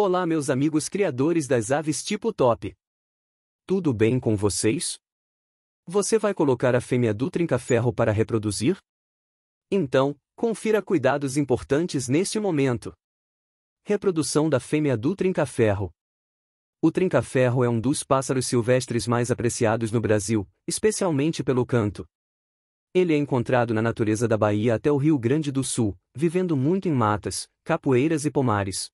Olá meus amigos criadores das aves tipo top. Tudo bem com vocês? Você vai colocar a fêmea do trinca-ferro para reproduzir? Então, confira cuidados importantes neste momento. Reprodução da fêmea do trinca-ferro. O trinca-ferro é um dos pássaros silvestres mais apreciados no Brasil, especialmente pelo canto. Ele é encontrado na natureza da Bahia até o Rio Grande do Sul, vivendo muito em matas, capoeiras e pomares.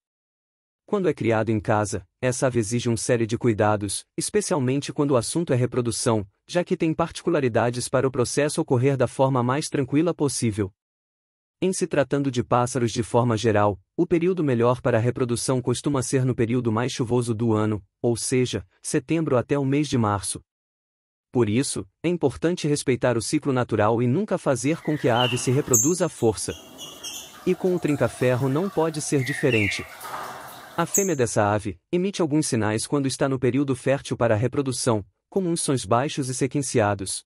Quando é criado em casa, essa ave exige uma série de cuidados, especialmente quando o assunto é reprodução, já que tem particularidades para o processo ocorrer da forma mais tranquila possível. Em se tratando de pássaros de forma geral, o período melhor para a reprodução costuma ser no período mais chuvoso do ano, ou seja, setembro até o mês de março. Por isso, é importante respeitar o ciclo natural e nunca fazer com que a ave se reproduza à força. E com o trinca-ferro não pode ser diferente. A fêmea dessa ave emite alguns sinais quando está no período fértil para a reprodução, como uns sons baixos e sequenciados.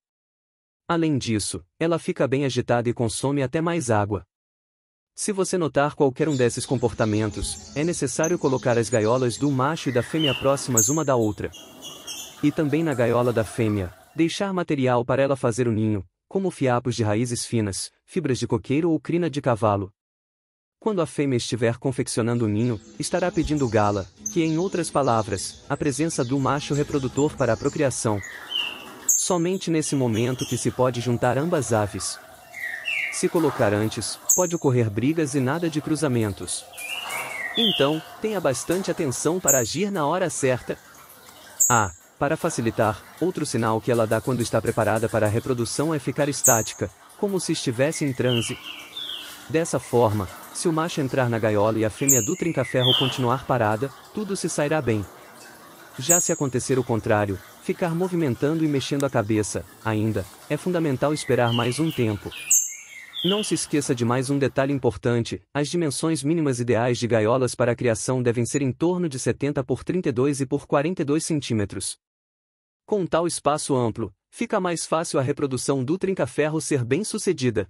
Além disso, ela fica bem agitada e consome até mais água. Se você notar qualquer um desses comportamentos, é necessário colocar as gaiolas do macho e da fêmea próximas uma da outra. E também na gaiola da fêmea, deixar material para ela fazer o ninho, como fiapos de raízes finas, fibras de coqueiro ou crina de cavalo. Quando a fêmea estiver confeccionando o ninho, estará pedindo gala, que em outras palavras, a presença do macho reprodutor para a procriação. Somente nesse momento que se pode juntar ambas aves. Se colocar antes, pode ocorrer brigas e nada de cruzamentos. Então, tenha bastante atenção para agir na hora certa. Para facilitar, outro sinal que ela dá quando está preparada para a reprodução é ficar estática, como se estivesse em transe. Dessa forma, se o macho entrar na gaiola e a fêmea do trinca-ferro continuar parada, tudo se sairá bem. Já se acontecer o contrário, ficar movimentando e mexendo a cabeça, ainda, é fundamental esperar mais um tempo. Não se esqueça de mais um detalhe importante, as dimensões mínimas ideais de gaiolas para a criação devem ser em torno de 70 por 32 e por 42 centímetros. Com tal espaço amplo, fica mais fácil a reprodução do trinca-ferro ser bem sucedida.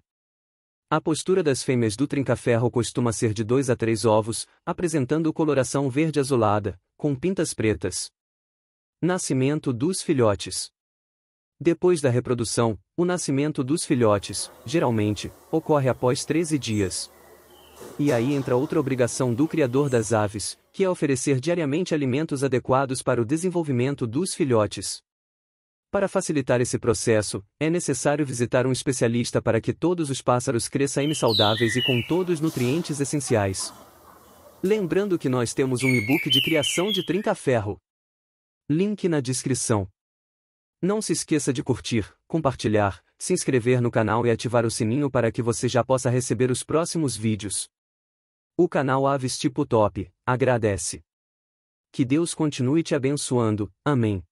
A postura das fêmeas do trinca-ferro costuma ser de 2 a 3 ovos, apresentando coloração verde azulada, com pintas pretas. Nascimento dos filhotes. Depois da reprodução, o nascimento dos filhotes, geralmente, ocorre após 13 dias. E aí entra outra obrigação do criador das aves, que é oferecer diariamente alimentos adequados para o desenvolvimento dos filhotes. Para facilitar esse processo, é necessário visitar um especialista para que todos os pássaros cresçam saudáveis e com todos os nutrientes essenciais. Lembrando que nós temos um e-book de criação de trinca-ferro. Link na descrição. Não se esqueça de curtir, compartilhar, se inscrever no canal e ativar o sininho para que você já possa receber os próximos vídeos. O canal Aves Tipo Top agradece. Que Deus continue te abençoando. Amém.